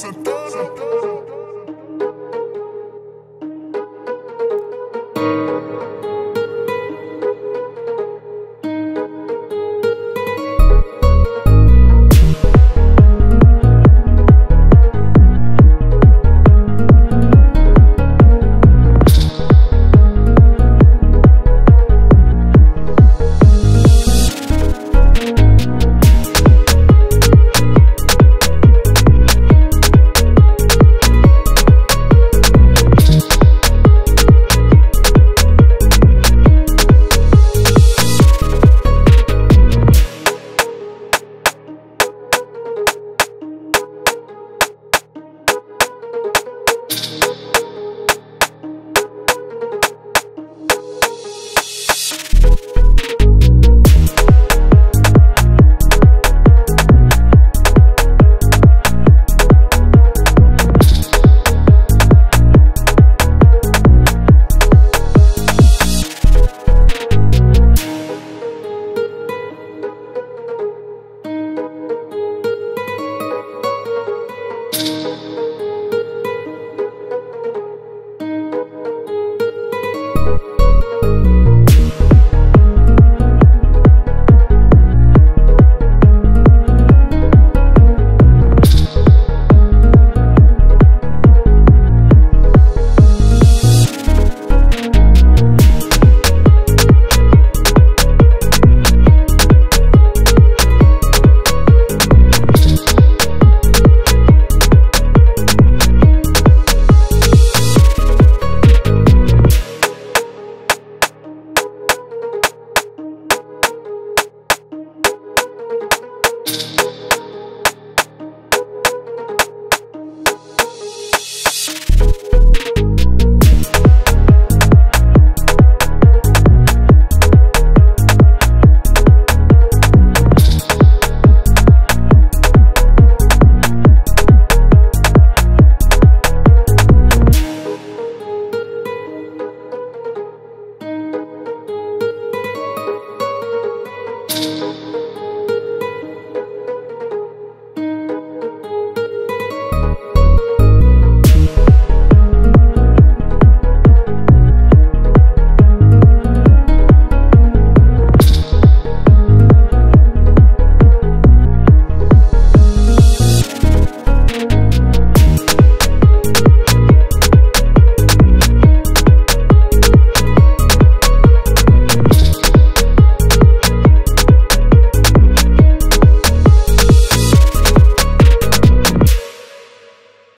Santana.